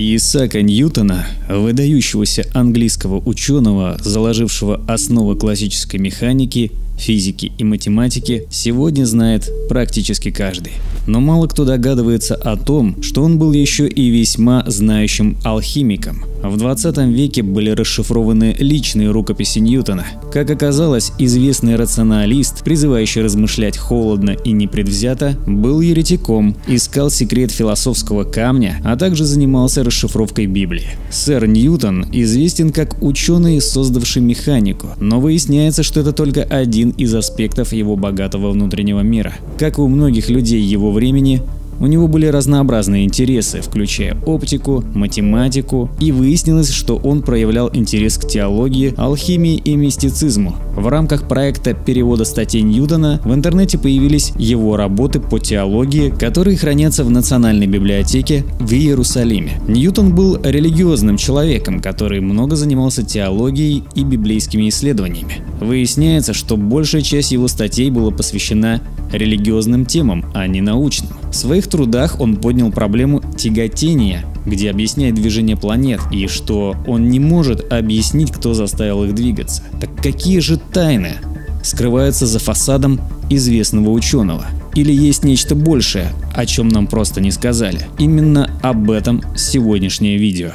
Исаака Ньютона, выдающегося английского ученого, заложившего основы классической механики, физики и математики, сегодня знает практически каждый. Но мало кто догадывается о том, что он был еще и весьма знающим алхимиком. В 20 веке были расшифрованы личные рукописи Ньютона. Как оказалось, известный рационалист, призывающий размышлять холодно и непредвзято, был еретиком, искал секрет философского камня, а также занимался расшифровкой Библии. Сэр Ньютон известен как ученый, создавший механику, но выясняется, что это только один из аспектов его богатого внутреннего мира. Как и у многих людей его времени, у него были разнообразные интересы, включая оптику, математику, и выяснилось, что он проявлял интерес к теологии, алхимии и мистицизму. В рамках проекта перевода статей Ньютона в интернете появились его работы по теологии, которые хранятся в Национальной библиотеке в Иерусалиме. Ньютон был религиозным человеком, который много занимался теологией и библейскими исследованиями. Выясняется, что большая часть его статей была посвящена религиозным темам, а не научным. В своих трудах он поднял проблему тяготения, где объясняет движение планет и что он не может объяснить, кто заставил их двигаться. Так какие же тайны скрываются за фасадом известного ученого? Или есть нечто большее, о чем нам просто не сказали? Именно об этом сегодняшнее видео.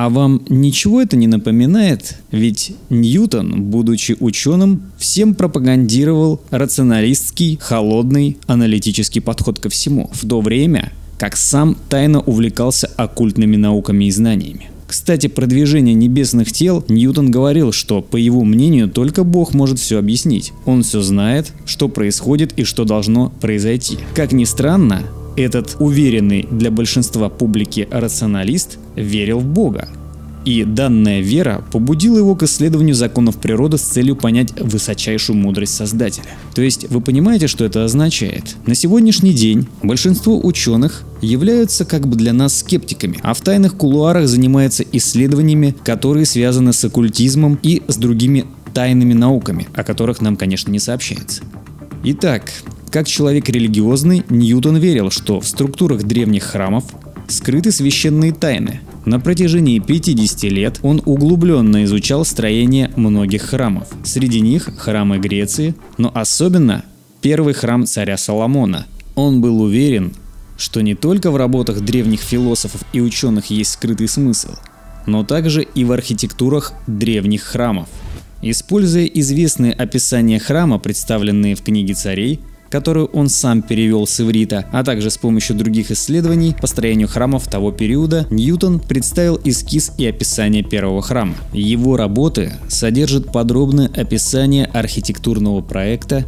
А вам ничего это не напоминает? Ведь Ньютон, будучи ученым, всем пропагандировал рационалистский, холодный, аналитический подход ко всему, в то время как сам тайно увлекался оккультными науками и знаниями. Кстати, про движение небесных тел Ньютон говорил, что, по его мнению, только Бог может все объяснить. Он все знает, что происходит и что должно произойти. Как ни странно, этот уверенный для большинства публики рационалист верил в Бога, и данная вера побудила его к исследованию законов природы с целью понять высочайшую мудрость Создателя. То есть вы понимаете, что это означает? На сегодняшний день большинство ученых являются как бы для нас скептиками, а в тайных кулуарах занимаются исследованиями, которые связаны с оккультизмом и с другими тайными науками, о которых нам, конечно, не сообщается. Итак, как человек религиозный, Ньютон верил, что в структурах древних храмов скрыты священные тайны. На протяжении 50 лет он углубленно изучал строение многих храмов. Среди них храмы Греции, но особенно первый храм царя Соломона. Он был уверен, что не только в работах древних философов и ученых есть скрытый смысл, но также и в архитектурах древних храмов. Используя известные описания храма, представленные в книге царей, которую он сам перевел с иврита, а также с помощью других исследований по строению храмов того периода, Ньютон представил эскиз и описание первого храма. Его работы содержат подробное описание архитектурного проекта,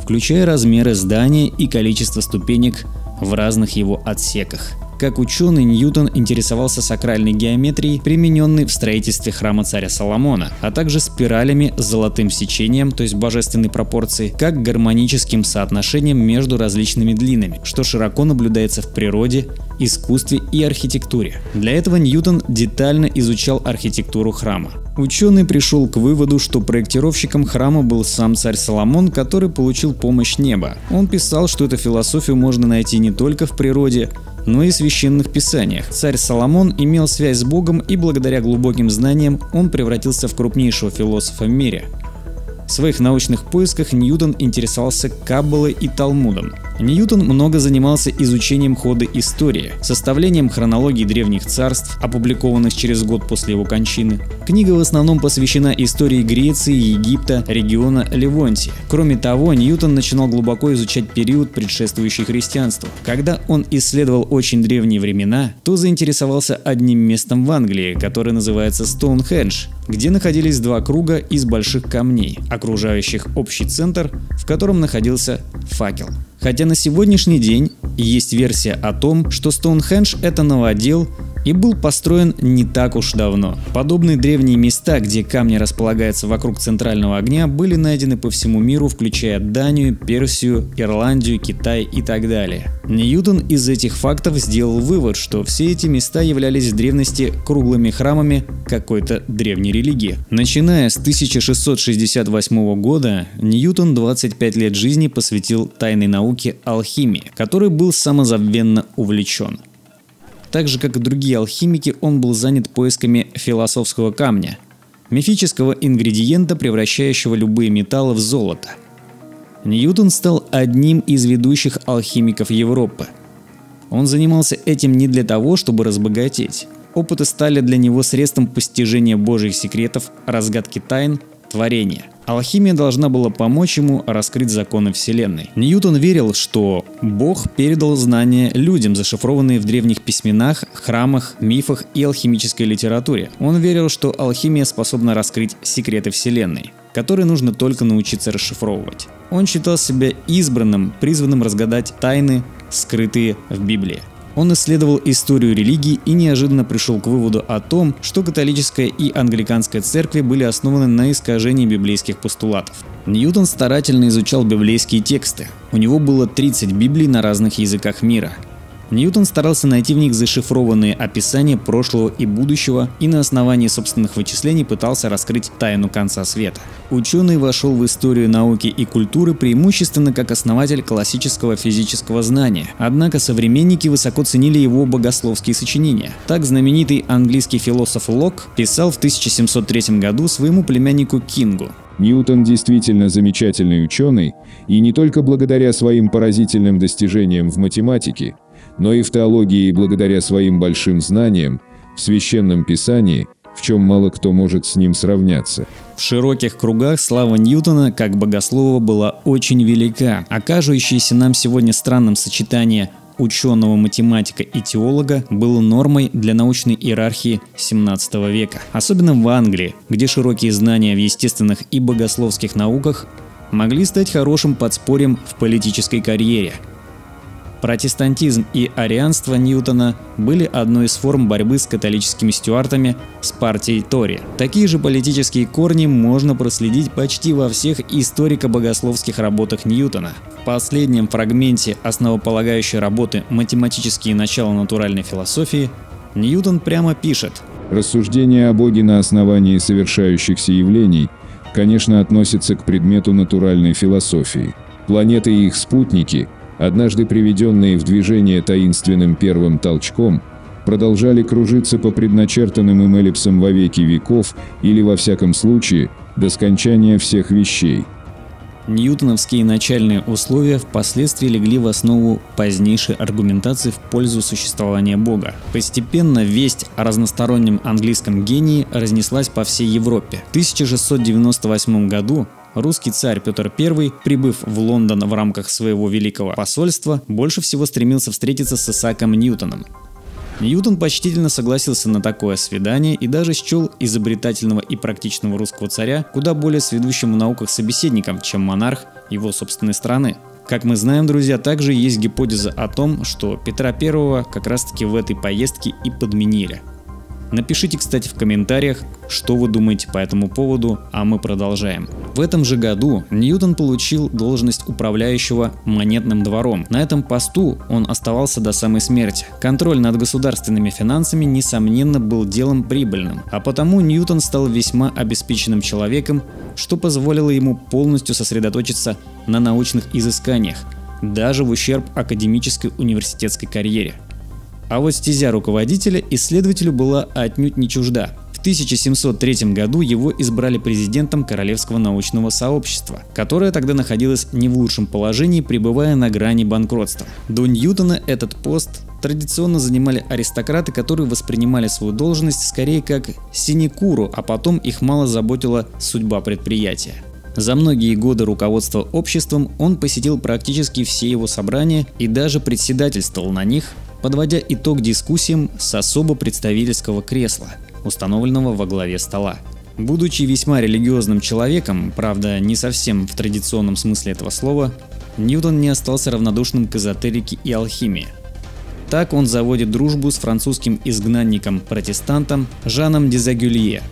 включая размеры здания и количество ступенек в разных его отсеках. Как ученый, Ньютон интересовался сакральной геометрией, примененной в строительстве храма царя Соломона, а также спиралями с золотым сечением, то есть божественной пропорцией, как гармоническим соотношением между различными длинами, что широко наблюдается в природе, искусстве и архитектуре. Для этого Ньютон детально изучал архитектуру храма. Ученый пришел к выводу, что проектировщиком храма был сам царь Соломон, который получил помощь неба. Он писал, что эту философию можно найти не только в природе, но и в священных писаниях. Царь Соломон имел связь с Богом, и благодаря глубоким знаниям он превратился в крупнейшего философа в мире. В своих научных поисках Ньютон интересовался Каббалой и Талмудом. Ньютон много занимался изучением хода истории, составлением хронологии древних царств, опубликованных через год после его кончины. Книга в основном посвящена истории Греции, Египта, региона Ливонтии. Кроме того, Ньютон начинал глубоко изучать период, предшествующий христианству. Когда он исследовал очень древние времена, то заинтересовался одним местом в Англии, которое называется Стоунхендж, где находились два круга из больших камней, окружающих общий центр, в котором находился факел. Хотя на сегодняшний день есть версия о том, что Стоунхендж – это новодел, и был построен не так уж давно. Подобные древние места, где камни располагаются вокруг центрального огня, были найдены по всему миру, включая Данию, Персию, Ирландию, Китай и так далее. Ньютон из этих фактов сделал вывод, что все эти места являлись в древности круглыми храмами какой-то древней религии. Начиная с 1668 года, Ньютон 25 лет жизни посвятил тайной науке алхимии, которой был самозабвенно увлечен. Так же, как и другие алхимики, он был занят поисками философского камня, мифического ингредиента, превращающего любые металлы в золото. Ньютон стал одним из ведущих алхимиков Европы. Он занимался этим не для того, чтобы разбогатеть. Опыты стали для него средством постижения божьих секретов, разгадки тайн, творения. Алхимия должна была помочь ему раскрыть законы Вселенной. Ньютон верил, что Бог передал знания людям, зашифрованные в древних письменах, храмах, мифах и алхимической литературе. Он верил, что алхимия способна раскрыть секреты Вселенной, которые нужно только научиться расшифровывать. Он считал себя избранным, призванным разгадать тайны, скрытые в Библии. Он исследовал историю религии и неожиданно пришел к выводу о том, что католическая и англиканская церкви были основаны на искажении библейских постулатов. Ньютон старательно изучал библейские тексты. У него было 30 Библий на разных языках мира. Ньютон старался найти в них зашифрованные описания прошлого и будущего и на основании собственных вычислений пытался раскрыть тайну конца света. Ученый вошел в историю науки и культуры преимущественно как основатель классического физического знания, однако современники высоко ценили его богословские сочинения. Так, знаменитый английский философ Лок писал в 1703 году своему племяннику Кингу: «Ньютон действительно замечательный ученый, и не только благодаря своим поразительным достижениям в математике, но и в теологии, и благодаря своим большим знаниям в Священном Писании, в чем мало кто может с ним сравняться». В широких кругах слава Ньютона как богослова была очень велика, а кажущееся нам сегодня странным сочетание ученого, математика и теолога было нормой для научной иерархии 17 века, особенно в Англии, где широкие знания в естественных и богословских науках могли стать хорошим подспорьем в политической карьере. Протестантизм и арианство Ньютона были одной из форм борьбы с католическими стюартами с партией Тори. Такие же политические корни можно проследить почти во всех историко-богословских работах Ньютона. В последнем фрагменте основополагающей работы «Математические начала натуральной философии» Ньютон прямо пишет: «Рассуждение о Боге на основании совершающихся явлений, конечно, относится к предмету натуральной философии. Планеты и их спутники, однажды приведенные в движение таинственным первым толчком, продолжали кружиться по предначертанным им эллипсам во веки веков или, во всяком случае, до скончания всех вещей». Ньютоновские начальные условия впоследствии легли в основу позднейшей аргументации в пользу существования Бога. Постепенно весть о разностороннем английском гении разнеслась по всей Европе. В 1698 году русский царь Петр Первый, прибыв в Лондон в рамках своего великого посольства, больше всего стремился встретиться с Исааком Ньютоном. Ньютон почтительно согласился на такое свидание и даже счел изобретательного и практичного русского царя куда более сведущим в науках собеседником, чем монарх его собственной страны. Как мы знаем, друзья, также есть гипотеза о том, что Петра Первого как раз-таки в этой поездке и подменили. Напишите, кстати, в комментариях, что вы думаете по этому поводу, а мы продолжаем. В этом же году Ньютон получил должность управляющего монетным двором. На этом посту он оставался до самой смерти. Контроль над государственными финансами, несомненно, был делом прибыльным, а потому Ньютон стал весьма обеспеченным человеком, что позволило ему полностью сосредоточиться на научных изысканиях, даже в ущерб академической университетской карьере. А вот стезя руководителя исследователю была отнюдь не чужда. В 1703 году его избрали президентом Королевского научного сообщества, которое тогда находилось не в лучшем положении, пребывая на грани банкротства. До Ньютона этот пост традиционно занимали аристократы, которые воспринимали свою должность скорее как синекуру, а потом их мало заботила судьба предприятия. За многие годы руководства обществом он посетил практически все его собрания и даже председательствовал на них, подводя итог дискуссиям с особо представительского кресла, установленного во главе стола. Будучи весьма религиозным человеком, правда, не совсем в традиционном смысле этого слова, Ньютон не остался равнодушным к эзотерике и алхимии. Так он заводит дружбу с французским изгнанником-протестантом Жаном Дезагюлье,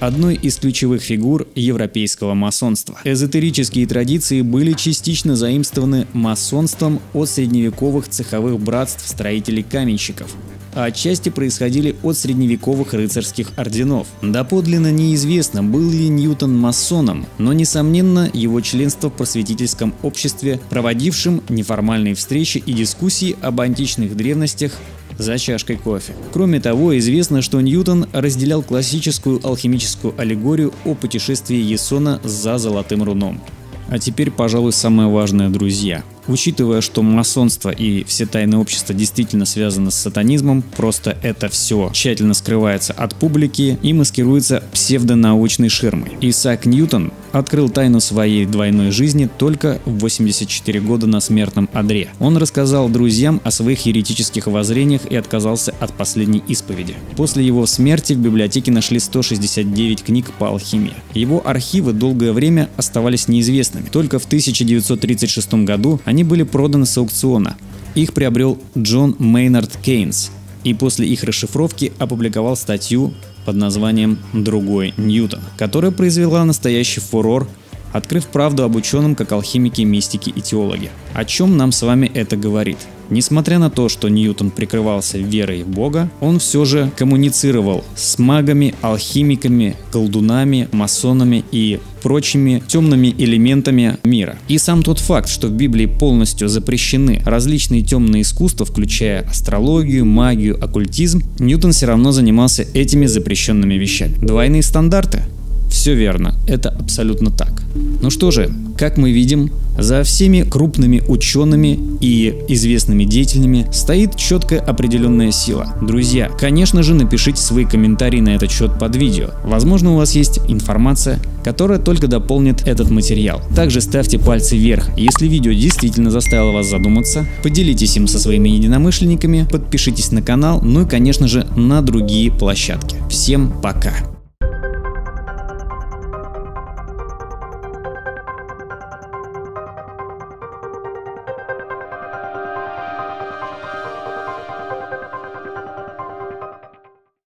одной из ключевых фигур европейского масонства. Эзотерические традиции были частично заимствованы масонством от средневековых цеховых братств строителей-каменщиков, а отчасти происходили от средневековых рыцарских орденов. Доподлинно неизвестно, был ли Ньютон масоном, но, несомненно, его членство в просветительском обществе, проводившем неформальные встречи и дискуссии об античных древностях за чашкой кофе. Кроме того, известно, что Ньютон разделял классическую алхимическую аллегорию о путешествии Ясона за золотым руном. А теперь, пожалуй, самое важное, друзья. Учитывая, что масонство и все тайные общества действительно связаны с сатанизмом, просто это все тщательно скрывается от публики и маскируется псевдонаучной ширмой. Исаак Ньютон открыл тайну своей двойной жизни только в 84 года на смертном одре. Он рассказал друзьям о своих еретических воззрениях и отказался от последней исповеди. После его смерти в библиотеке нашли 169 книг по алхимии. Его архивы долгое время оставались неизвестными. Только в 1936 году они были проданы с аукциона. Их приобрел Джон Мейнард Кейнс и после их расшифровки опубликовал статью под названием «Другой Ньютон», которая произвела настоящий фурор, открыв правду об ученом как алхимике, мистике и теологе. О чем нам с вами это говорит? Несмотря на то, что Ньютон прикрывался верой в Бога, он все же коммуницировал с магами, алхимиками, колдунами, масонами и прочими темными элементами мира. И сам тот факт, что в Библии полностью запрещены различные темные искусства, включая астрологию, магию, оккультизм, Ньютон все равно занимался этими запрещенными вещами. Двойные стандарты? Все верно, это абсолютно так. Ну что же, как мы видим, за всеми крупными учеными и известными деятелями стоит четкая определенная сила. Друзья, конечно же, напишите свои комментарии на этот счет под видео. Возможно, у вас есть информация, которая только дополнит этот материал. Также ставьте пальцы вверх, если видео действительно заставило вас задуматься, поделитесь им со своими единомышленниками, подпишитесь на канал, ну и, конечно же, на другие площадки. Всем пока!